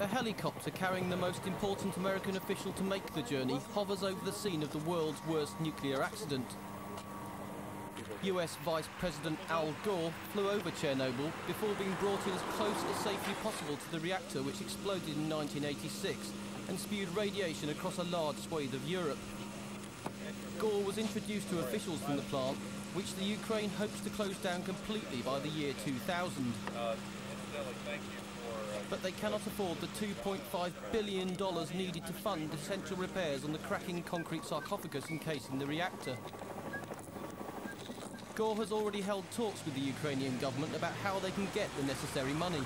A helicopter carrying the most important American official to make the journey hovers over the scene of the world's worst nuclear accident. US Vice President Al Gore flew over Chernobyl before being brought in as close as safely possible to the reactor, which exploded in 1986 and spewed radiation across a large swathe of Europe. Gore was introduced to officials from the plant, which the Ukraine hopes to close down completely by the year 2000. But they cannot afford the $2.5 billion needed to fund essential repairs on the cracking concrete sarcophagus encasing the reactor. Gore has already held talks with the Ukrainian government about how they can get the necessary money.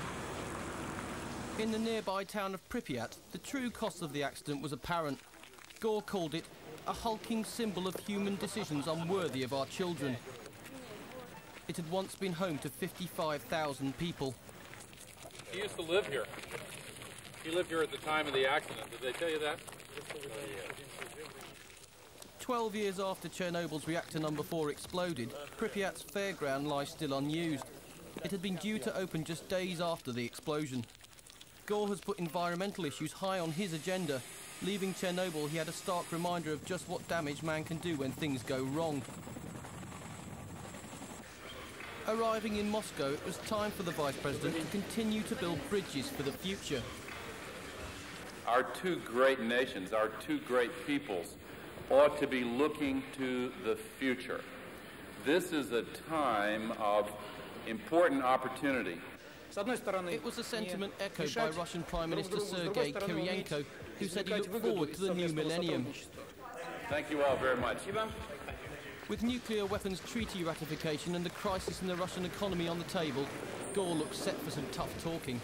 In the nearby town of Pripyat, the true cost of the accident was apparent. Gore called it a hulking symbol of human decisions unworthy of our children. It had once been home to 55,000 people. He used to live here. He lived here at the time of the accident. Did they tell you that? 12 years after Chernobyl's reactor number 4 exploded, Pripyat's fairground lies still unused. It had been due to open just days after the explosion. Gore has put environmental issues high on his agenda. Leaving Chernobyl, he had a stark reminder of just what damage man can do when things go wrong. Arriving in Moscow, it was time for the Vice President to continue to build bridges for the future. Our two great nations, our two great peoples, ought to be looking to the future. This is a time of important opportunity. It was a sentiment echoed by Russian Prime Minister Sergei Kiriyenko, who said he looked forward to the new millennium. Thank you all very much. With nuclear weapons treaty ratification and the crisis in the Russian economy on the table, Gore looks set for some tough talking.